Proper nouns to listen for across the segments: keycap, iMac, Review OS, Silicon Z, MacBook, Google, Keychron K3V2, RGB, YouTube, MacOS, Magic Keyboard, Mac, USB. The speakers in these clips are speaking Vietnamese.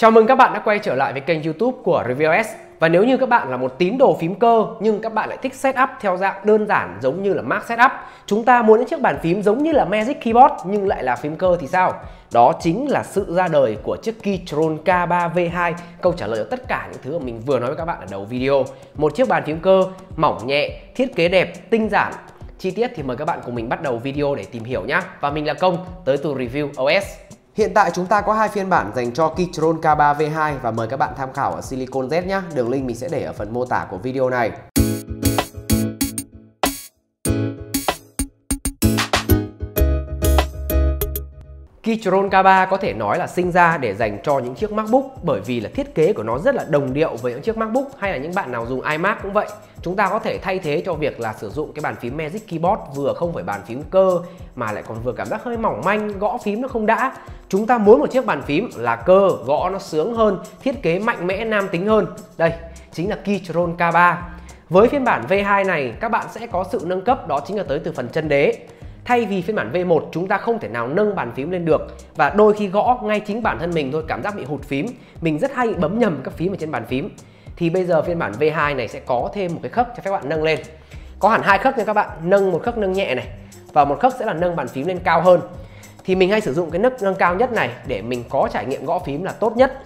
Chào mừng các bạn đã quay trở lại với kênh YouTube của Review OS. Và nếu như các bạn là một tín đồ phím cơ nhưng các bạn lại thích setup theo dạng đơn giản giống như là Mac setup, chúng ta muốn những chiếc bàn phím giống như là Magic Keyboard nhưng lại là phím cơ thì sao? Đó chính là sự ra đời của chiếc Keychron K3V2, câu trả lời cho tất cả những thứ mà mình vừa nói với các bạn ở đầu video. Một chiếc bàn phím cơ mỏng nhẹ, thiết kế đẹp, tinh giản. Chi tiết thì mời các bạn cùng mình bắt đầu video để tìm hiểu nhé. Và mình là Công, tới từ Review OS. Hiện tại chúng ta có hai phiên bản dành cho Keychron K3V2 và mời các bạn tham khảo ở Silicon Z nhé. Đường link mình sẽ để ở phần mô tả của video này. Keychron K3 có thể nói là sinh ra để dành cho những chiếc MacBook, bởi vì là thiết kế của nó rất là đồng điệu với những chiếc MacBook, hay là những bạn nào dùng iMac cũng vậy. Chúng ta có thể thay thế cho việc là sử dụng cái bàn phím Magic Keyboard vừa không phải bàn phím cơ mà lại còn vừa cảm giác hơi mỏng manh, gõ phím nó không đã. Chúng ta muốn một chiếc bàn phím là cơ, gõ nó sướng hơn, thiết kế mạnh mẽ nam tính hơn. Đây chính là Keychron K3. Với phiên bản V2 này các bạn sẽ có sự nâng cấp, đó chính là tới từ phần chân đế. Thay vì phiên bản V1 chúng ta không thể nào nâng bàn phím lên được, và đôi khi gõ ngay chính bản thân mình thôi cảm giác bị hụt phím. Mình rất hay bấm nhầm các phím ở trên bàn phím. Thì bây giờ phiên bản V2 này sẽ có thêm một cái khớp cho phép bạn nâng lên. Có hẳn hai khớp nha các bạn, nâng một khớp nâng nhẹ này, và một khớp sẽ là nâng bàn phím lên cao hơn. Thì mình hay sử dụng cái nấc nâng cao nhất này để mình có trải nghiệm gõ phím là tốt nhất.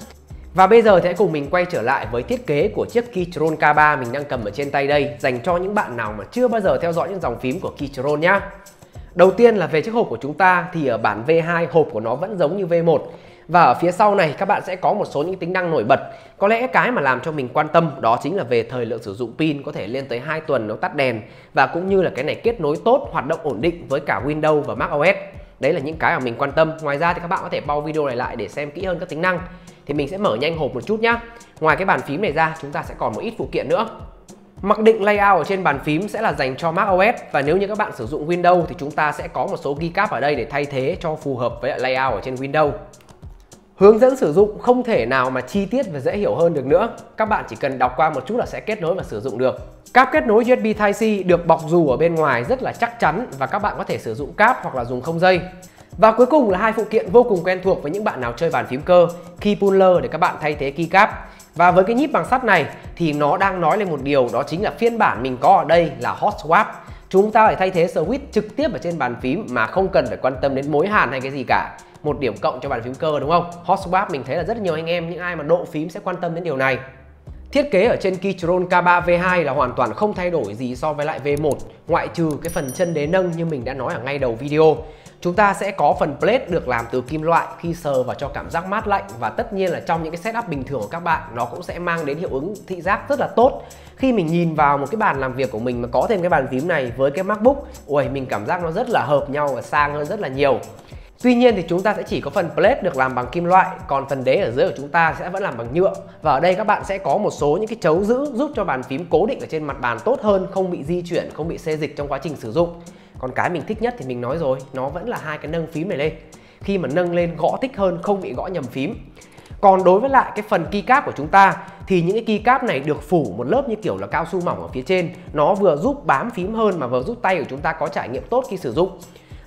Và bây giờ thì hãy cùng mình quay trở lại với thiết kế của chiếc Keychron K3 mình đang cầm ở trên tay đây, dành cho những bạn nào mà chưa bao giờ theo dõi những dòng phím của Keychron nhá. Đầu tiên là về chiếc hộp của chúng ta, thì ở bản V2 hộp của nó vẫn giống như V1. Và ở phía sau này các bạn sẽ có một số những tính năng nổi bật. Có lẽ cái mà làm cho mình quan tâm đó chính là về thời lượng sử dụng pin, có thể lên tới 2 tuần nếu tắt đèn. Và cũng như là cái này kết nối tốt, hoạt động ổn định với cả Windows và macOS. Đấy là những cái mà mình quan tâm. Ngoài ra thì các bạn có thể pause video này lại để xem kỹ hơn các tính năng. Thì mình sẽ mở nhanh hộp một chút nhé. Ngoài cái bàn phím này ra chúng ta sẽ còn một ít phụ kiện nữa. Mặc định layout ở trên bàn phím sẽ là dành cho macOS, và nếu như các bạn sử dụng Windows thì chúng ta sẽ có một số keycap ở đây để thay thế cho phù hợp với layout ở trên Windows. Hướng dẫn sử dụng không thể nào mà chi tiết và dễ hiểu hơn được nữa. Các bạn chỉ cần đọc qua một chút là sẽ kết nối và sử dụng được. Cáp kết nối USB Type-C được bọc dù ở bên ngoài rất là chắc chắn, và các bạn có thể sử dụng cáp hoặc là dùng không dây. Và cuối cùng là hai phụ kiện vô cùng quen thuộc với những bạn nào chơi bàn phím cơ, key puller để các bạn thay thế keycap. Và với cái nhíp bằng sắt này thì nó đang nói lên một điều, đó chính là phiên bản mình có ở đây là hot swap. Chúng ta phải thay thế switch trực tiếp ở trên bàn phím mà không cần phải quan tâm đến mối hàn hay cái gì cả. Một điểm cộng cho bàn phím cơ đúng không? Hot swap mình thấy là rất nhiều anh em, những ai mà độ phím sẽ quan tâm đến điều này. Thiết kế ở trên Keychron K3 V2 là hoàn toàn không thay đổi gì so với lại V1, ngoại trừ cái phần chân đế nâng như mình đã nói ở ngay đầu video. Chúng ta sẽ có phần plate được làm từ kim loại, khi sờ vào cho cảm giác mát lạnh, và tất nhiên là trong những cái setup bình thường của các bạn nó cũng sẽ mang đến hiệu ứng thị giác rất là tốt. Khi mình nhìn vào một cái bàn làm việc của mình mà có thêm cái bàn phím này với cái MacBook, ôi mình cảm giác nó rất là hợp nhau và sang hơn rất là nhiều. Tuy nhiên thì chúng ta sẽ chỉ có phần plate được làm bằng kim loại, còn phần đế ở dưới của chúng ta sẽ vẫn làm bằng nhựa. Và ở đây các bạn sẽ có một số những cái chấu giữ giúp cho bàn phím cố định ở trên mặt bàn tốt hơn, không bị di chuyển, không bị xê dịch trong quá trình sử dụng. Còn cái mình thích nhất thì mình nói rồi, nó vẫn là hai cái nâng phím này lên. Khi mà nâng lên gõ thích hơn, không bị gõ nhầm phím. Còn đối với lại cái phần keycap của chúng ta thì những cái keycap này được phủ một lớp như kiểu là cao su mỏng ở phía trên. Nó vừa giúp bám phím hơn mà vừa giúp tay của chúng ta có trải nghiệm tốt khi sử dụng.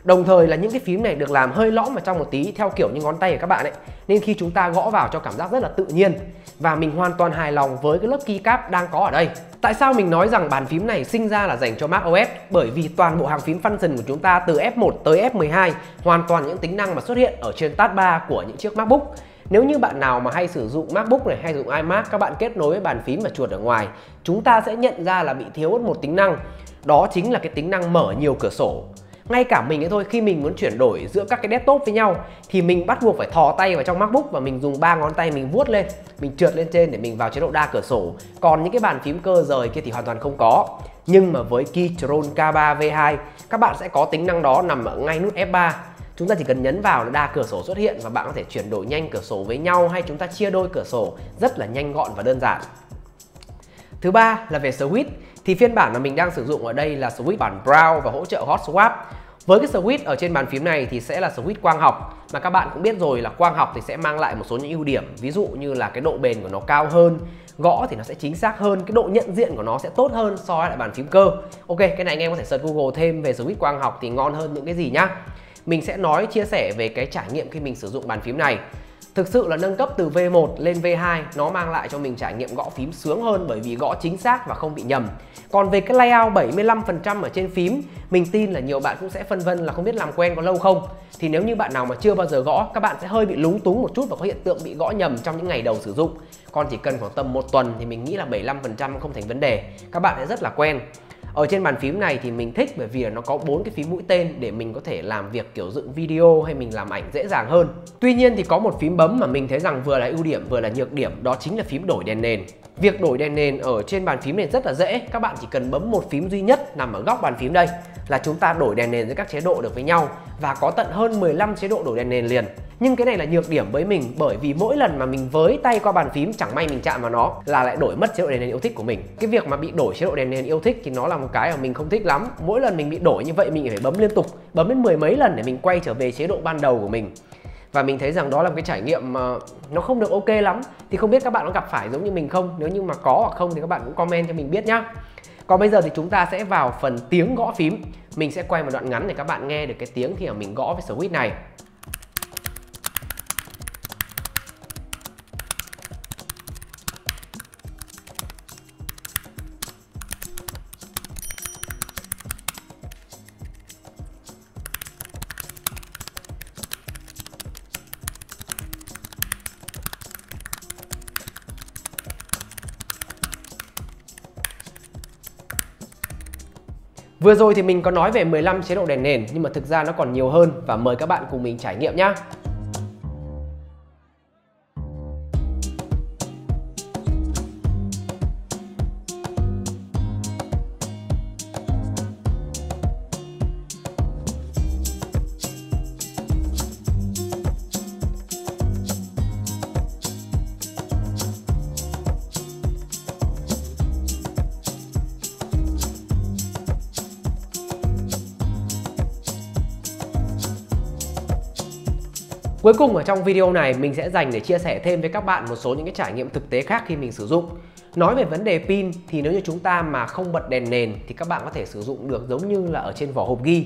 Đồng thời là những cái phím này được làm hơi lõm vào trong một tí theo kiểu như ngón tay của các bạn ấy, nên khi chúng ta gõ vào cho cảm giác rất là tự nhiên. Và mình hoàn toàn hài lòng với cái lớp keycap đang có ở đây. Tại sao mình nói rằng bàn phím này sinh ra là dành cho macOS? Bởi vì toàn bộ hàng phím function của chúng ta từ F1 tới F12 hoàn toàn những tính năng mà xuất hiện ở trên taskbar của những chiếc MacBook. Nếu như bạn nào mà hay sử dụng MacBook này hay dùng iMac, các bạn kết nối với bàn phím và chuột ở ngoài, chúng ta sẽ nhận ra là bị thiếu một tính năng, đó chính là cái tính năng mở nhiều cửa sổ. Ngay cả mình ấy thôi, khi mình muốn chuyển đổi giữa các cái desktop với nhau thì mình bắt buộc phải thò tay vào trong MacBook và mình dùng ba ngón tay mình vuốt lên, mình trượt lên trên để mình vào chế độ đa cửa sổ. Còn những cái bàn phím cơ rời kia thì hoàn toàn không có. Nhưng mà với Keychron K3 V2 các bạn sẽ có tính năng đó nằm ở ngay nút F3. Chúng ta chỉ cần nhấn vào là đa cửa sổ xuất hiện, và bạn có thể chuyển đổi nhanh cửa sổ với nhau, hay chúng ta chia đôi cửa sổ rất là nhanh gọn và đơn giản. Thứ ba là về switch, thì phiên bản mà mình đang sử dụng ở đây là switch bản brown và hỗ trợ hot swap. Với cái switch ở trên bàn phím này thì sẽ là switch quang học, mà các bạn cũng biết rồi là quang học thì sẽ mang lại một số những ưu điểm, ví dụ như là cái độ bền của nó cao hơn, gõ thì nó sẽ chính xác hơn, cái độ nhận diện của nó sẽ tốt hơn so với lại bàn phím cơ. Ok, cái này anh em có thể search Google thêm về switch quang học thì ngon hơn những cái gì nhá. Mình sẽ nói chia sẻ về cái trải nghiệm khi mình sử dụng bàn phím này. Thực sự là nâng cấp từ V1 lên V2 nó mang lại cho mình trải nghiệm gõ phím sướng hơn bởi vì gõ chính xác và không bị nhầm. Còn về cái layout 75% ở trên phím, mình tin là nhiều bạn cũng sẽ phân vân là không biết làm quen có lâu không. Thì nếu như bạn nào mà chưa bao giờ gõ, các bạn sẽ hơi bị lúng túng một chút và có hiện tượng bị gõ nhầm trong những ngày đầu sử dụng. Còn chỉ cần khoảng tầm 1 tuần thì mình nghĩ là 75% không thành vấn đề, các bạn sẽ rất là quen. Ở trên bàn phím này thì mình thích bởi vì nó có 4 cái phím mũi tên để mình có thể làm việc kiểu dựng video hay mình làm ảnh dễ dàng hơn. Tuy nhiên thì có một phím bấm mà mình thấy rằng vừa là ưu điểm vừa là nhược điểm, đó chính là phím đổi đèn nền. Việc đổi đèn nền ở trên bàn phím này rất là dễ, các bạn chỉ cần bấm một phím duy nhất nằm ở góc bàn phím đây là chúng ta đổi đèn nền giữa các chế độ được với nhau và có tận hơn 15 chế độ đổi đèn nền liền. Nhưng cái này là nhược điểm với mình bởi vì mỗi lần mà mình với tay qua bàn phím chẳng may mình chạm vào nó là lại đổi mất chế độ đèn nền yêu thích của mình. Cái việc mà bị đổi chế độ đèn nền yêu thích thì nó là một cái mà mình không thích lắm. Mỗi lần mình bị đổi như vậy mình phải bấm liên tục, bấm đến 10 mấy lần để mình quay trở về chế độ ban đầu của mình. Và mình thấy rằng đó là một cái trải nghiệm mà nó không được ok lắm. Thì không biết các bạn có gặp phải giống như mình không? Nếu như mà có hoặc không thì các bạn cũng comment cho mình biết nhá. Còn bây giờ thì chúng ta sẽ vào phần tiếng gõ phím. Mình sẽ quay một đoạn ngắn để các bạn nghe được cái tiếng khi mà mình gõ với switch này. Vừa rồi thì mình có nói về 15 chế độ đèn nền nhưng mà thực ra nó còn nhiều hơn và mời các bạn cùng mình trải nghiệm nhé. Cuối cùng ở trong video này mình sẽ dành để chia sẻ thêm với các bạn một số những cái trải nghiệm thực tế khác khi mình sử dụng. Nói về vấn đề pin thì nếu như chúng ta mà không bật đèn nền thì các bạn có thể sử dụng được giống như là ở trên vỏ hộp ghi.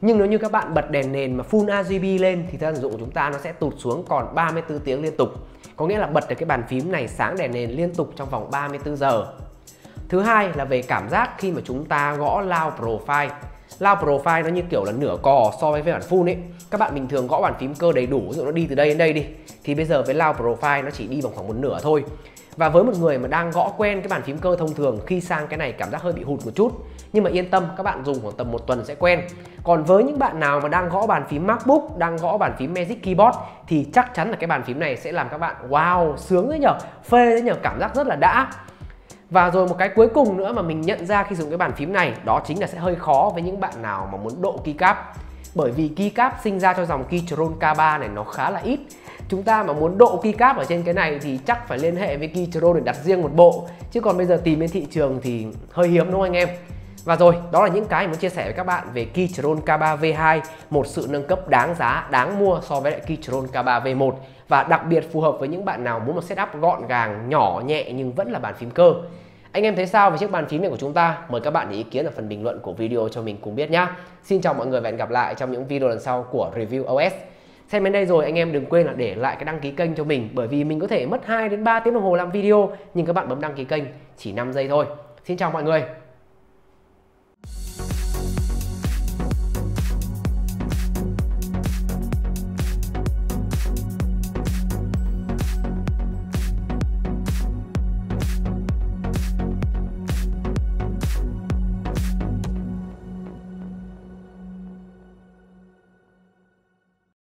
Nhưng nếu như các bạn bật đèn nền mà full RGB lên thì thời gian sử dụng của chúng ta nó sẽ tụt xuống còn 34 tiếng liên tục. Có nghĩa là bật được cái bàn phím này sáng đèn nền liên tục trong vòng 34 giờ. Thứ hai là về cảm giác khi mà chúng ta gõ Loud Profile. Loud Profile nó như kiểu là nửa cò so với bản full ấy. Các bạn bình thường gõ bàn phím cơ đầy đủ, ví dụ nó đi từ đây đến đây đi, thì bây giờ với Loud Profile nó chỉ đi bằng khoảng một nửa thôi. Và với một người mà đang gõ quen cái bàn phím cơ thông thường, khi sang cái này cảm giác hơi bị hụt một chút. Nhưng mà yên tâm, các bạn dùng khoảng tầm một tuần sẽ quen. Còn với những bạn nào mà đang gõ bàn phím MacBook, đang gõ bàn phím Magic Keyboard thì chắc chắn là cái bàn phím này sẽ làm các bạn wow, sướng đấy nhở, phê đấy nhở, cảm giác rất là đã. Và rồi một cái cuối cùng nữa mà mình nhận ra khi dùng cái bàn phím này, đó chính là sẽ hơi khó với những bạn nào mà muốn độ keycap. Bởi vì keycap sinh ra cho dòng Keychron K3 này nó khá là ít. Chúng ta mà muốn độ keycap ở trên cái này thì chắc phải liên hệ với Keychron để đặt riêng một bộ. Chứ còn bây giờ tìm trên thị trường thì hơi hiếm đúng không anh em? Và rồi, đó là những cái muốn chia sẻ với các bạn về Keychron K3 V2, một sự nâng cấp đáng giá, đáng mua so với lại Keychron K3 V1 và đặc biệt phù hợp với những bạn nào muốn một setup gọn gàng, nhỏ, nhẹ nhưng vẫn là bàn phím cơ. Anh em thấy sao về chiếc bàn phím này của chúng ta? Mời các bạn để ý kiến ở phần bình luận của video cho mình cùng biết nhé. Xin chào mọi người và hẹn gặp lại trong những video lần sau của Review OS. Xem đến đây rồi anh em đừng quên là để lại cái đăng ký kênh cho mình bởi vì mình có thể mất 2 đến 3 tiếng đồng hồ làm video nhưng các bạn bấm đăng ký kênh chỉ 5 giây thôi. Xin chào mọi người.